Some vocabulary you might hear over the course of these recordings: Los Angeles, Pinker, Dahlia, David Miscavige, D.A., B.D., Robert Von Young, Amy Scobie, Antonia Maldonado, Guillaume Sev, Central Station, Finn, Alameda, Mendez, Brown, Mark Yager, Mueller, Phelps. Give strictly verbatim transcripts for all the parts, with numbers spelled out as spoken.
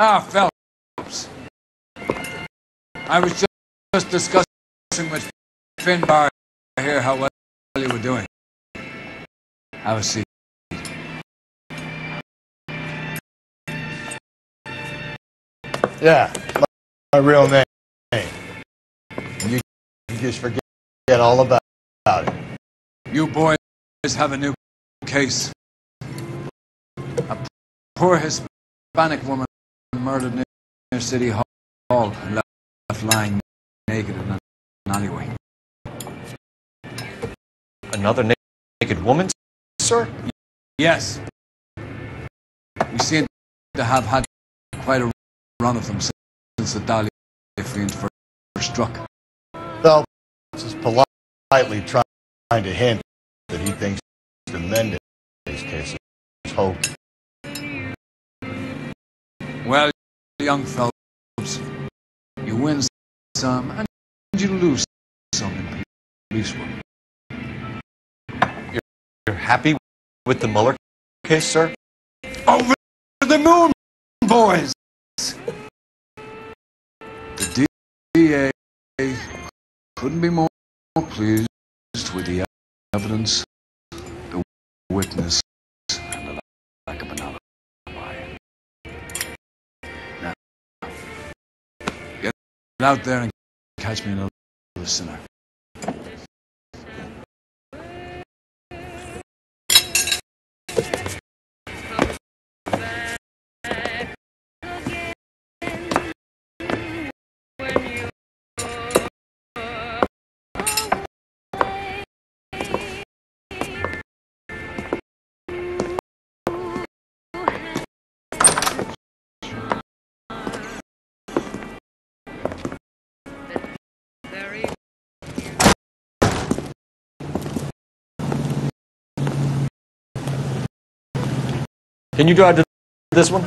Ah, Phelps. I was just, just discussing with Finn Bar here how well you were doing. Have a seat. Yeah, my, my real name. You just forget all about it. You boys have a new case. A poor Hispanic woman murdered near City Hall and left lying naked in an alleyway. Another na naked woman, sir? Yes. We seem to have had quite a run of them since the Dahlia fiend first struck. Well, this is politely trying to hint that he thinks the Mendez case is hoped. Well, young fellows, you win some and you lose some in police work. You're, you're happy with the Mueller case, sir? Over the moon, boys! The D A couldn't be more pleased with the evidence, the witness, and the lack of an alibi. Now, get out there and catch me another sinner. Can you drive to this one?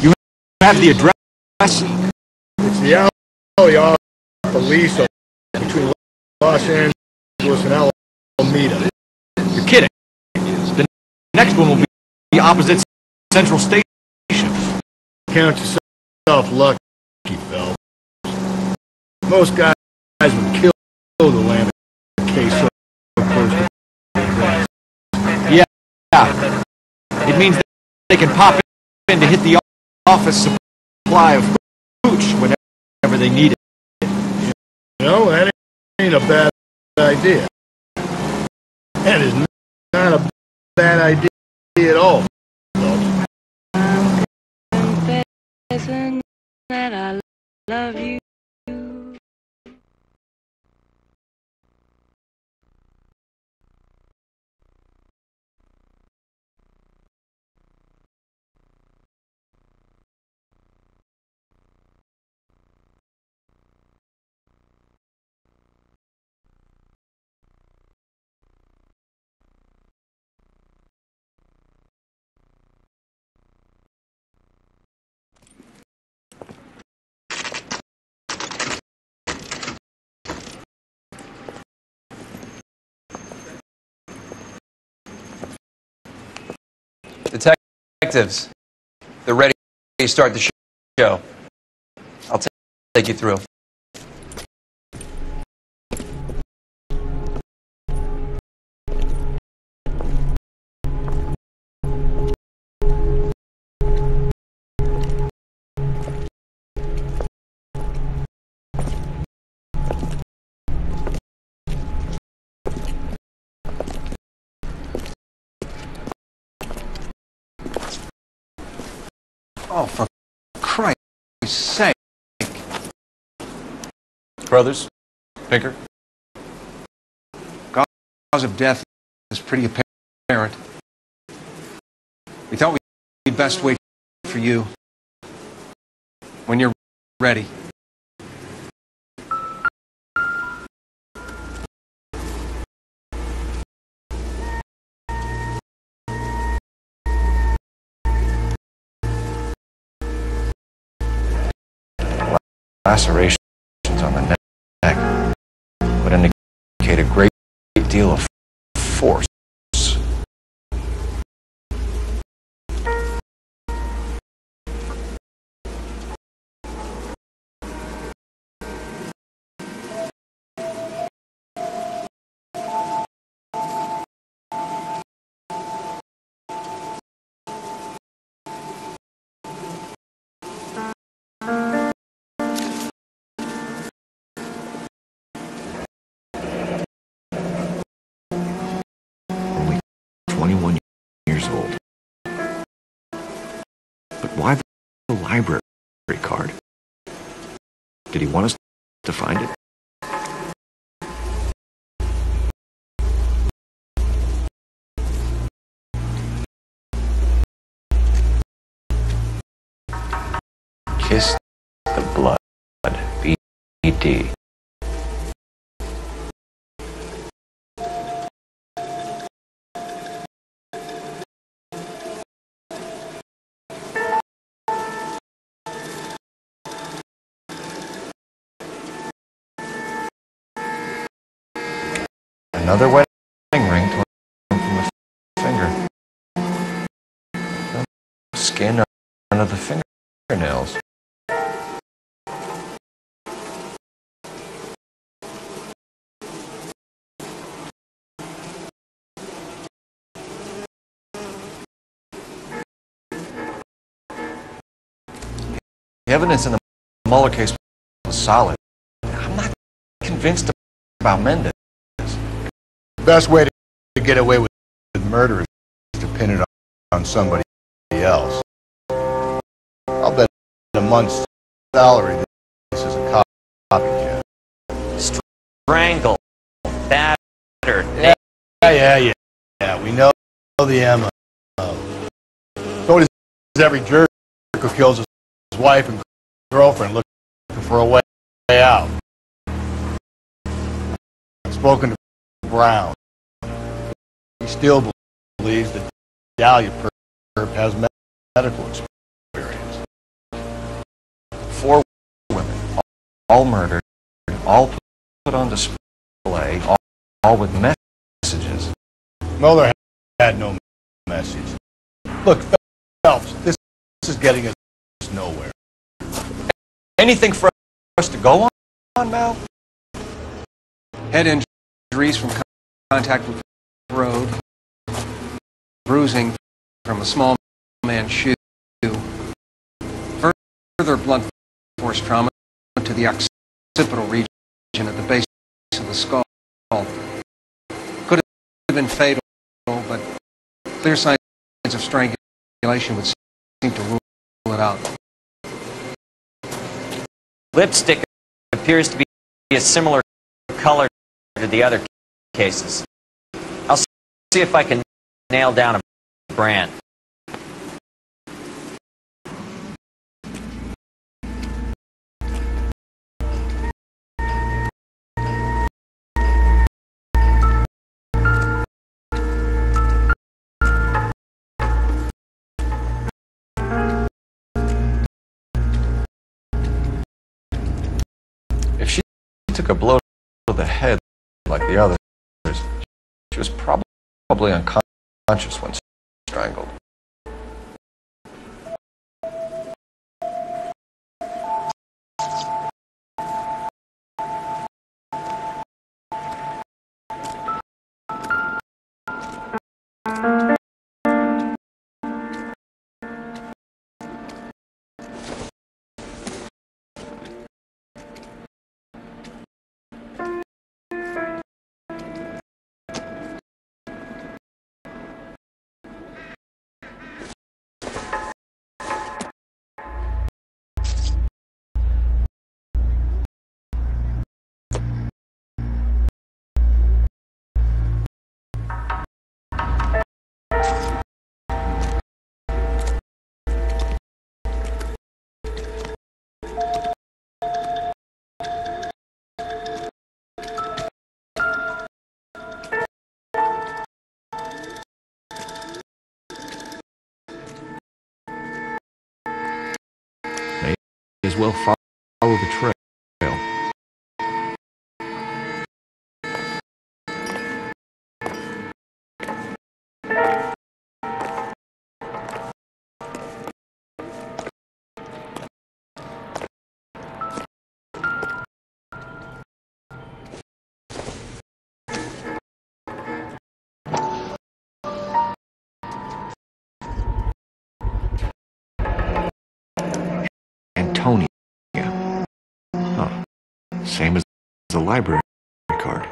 You have the address? It's the alley off police between Los Angeles and Alameda. You're kidding. The next one will be the opposite Central Station. Count yourself lucky, Phelps. Most guys would kill the land in case so close to yeah. yeah. It means that they can pop in to hit the office supply of pooch whenever they need it. You know, that ain't a bad idea. That is not a bad idea at all. I'm confessing that I love you. Detectives, they're ready to start the show. I'll take you through. Oh, for Christ's sake. Brothers, Pinker. The cause of death is pretty apparent. We thought we'd best wait for you. When you're ready. Lacerations on the neck would indicate a great deal of force. Why the library card? Did he want us to find it? Kiss the blood, B D Another wedding ring torn from the finger. No skin under the fingernails. The evidence in the Mueller case was solid. I'm not convinced about Mendez. The best way to get away with murder is to pin it on somebody else. I'll bet a month's salary that this is a copy, Jeff. Strangle, batter, yeah, yeah, yeah, yeah. We know the M O. So does every jerk who kills his wife and girlfriend looking for a way out. I've spoken to Brown. He still believes that Dahlia has medical experience. Four women, all, all murdered, all put on display, all, all with messages. Mueller had no message. Look, Phelps, this, this is getting us nowhere. Anything for us to go on, on Mal? Head injury. Injuries from contact with the road, bruising from a small man's shoe, further blunt force trauma to the occipital region at the base of the skull. Could have been fatal, but clear signs of strangulation would seem to rule it out. Lipstick appears to be a similar color to the other cases. I'll see if I can nail down a brand. If she took a blow to the head like the others, she was probably unconscious when strangled. As well Follow the trail. Antonia. Huh. Same as the library card.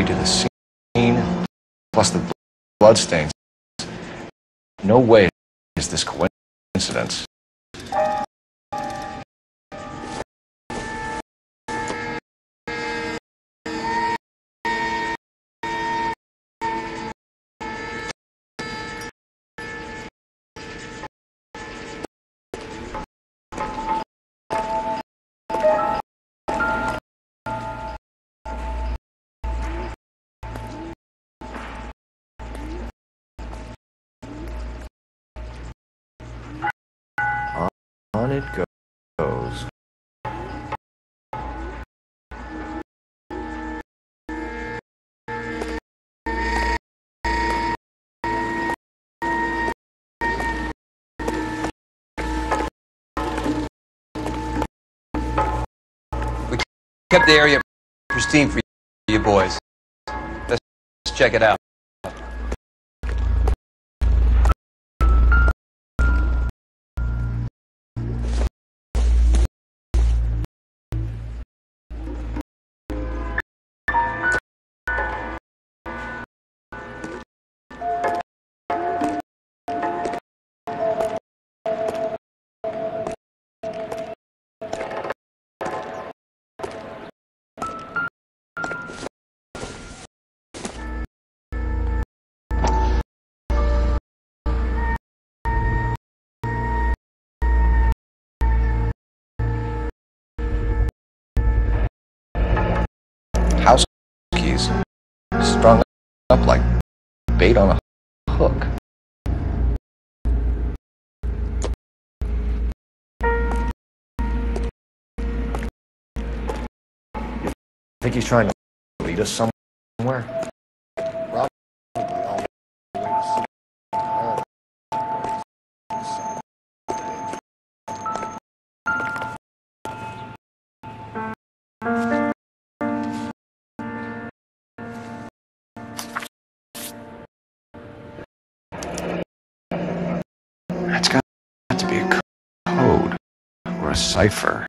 To the scene, plus the bloodstains. No way is this coincidence. On it goes. We kept the area pristine for you boys. Let's check it out. Strung up like bait on a hook. You think he's trying to lead us somewhere? That's got to be a code or a cipher.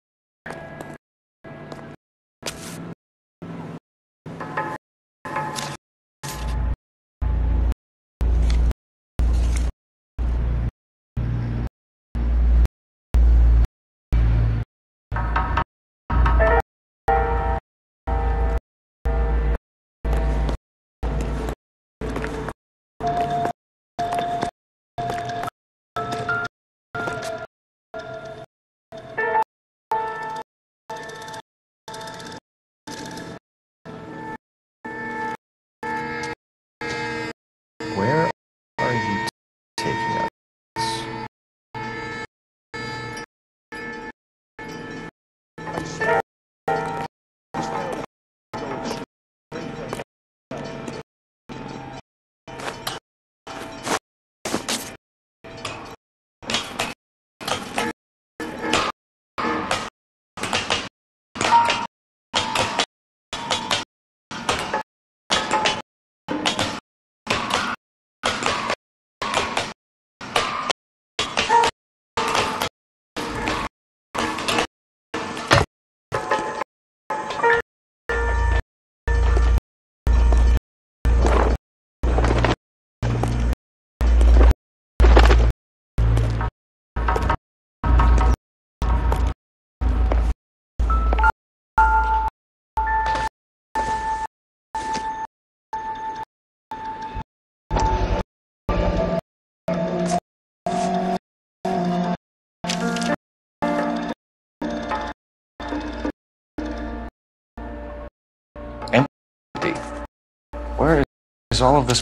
is all of this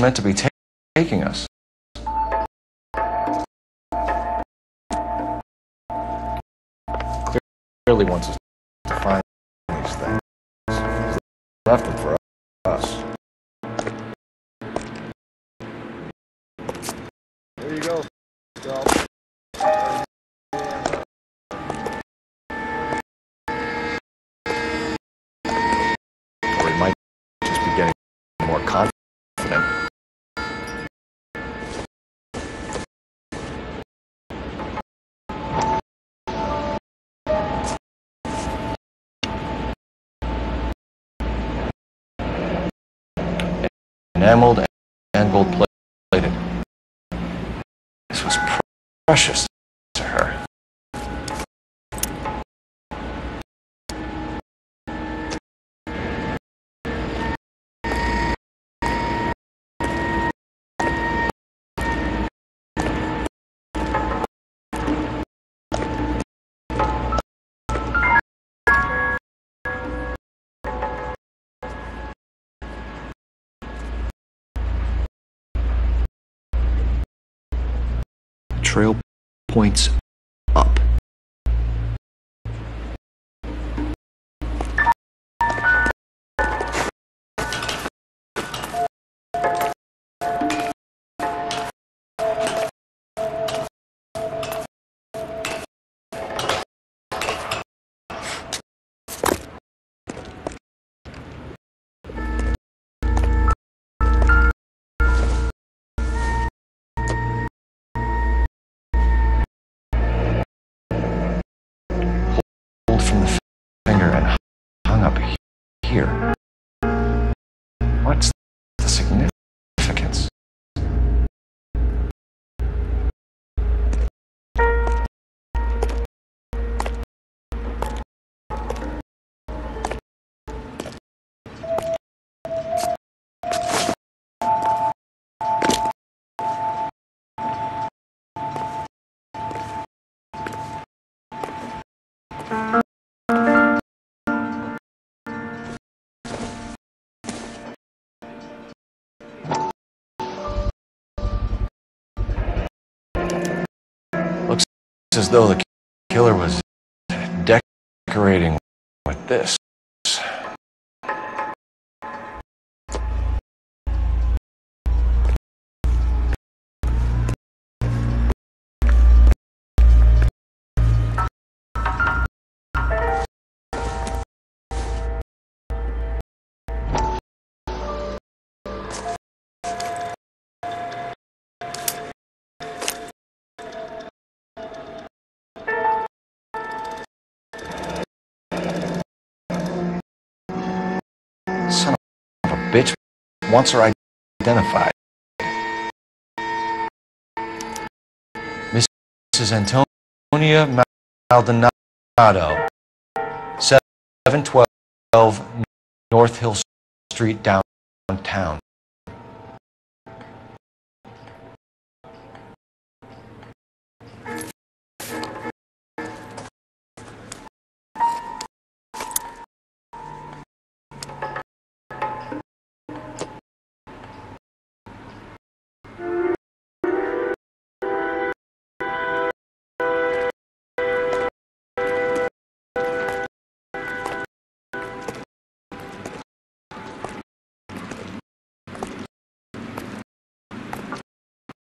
meant to be ta- taking us? Clearly wants us to find these things. He's left them for us. There you go. Or he might just be getting more confident. Enameled and gold-plated. This was pr precious to her. Trail points up. Here. What's the significance? As though the killer was decorating with this. Son of a bitch wants her identified. Missus Antonia Maldonado, seven twelve North Hill Street, downtown.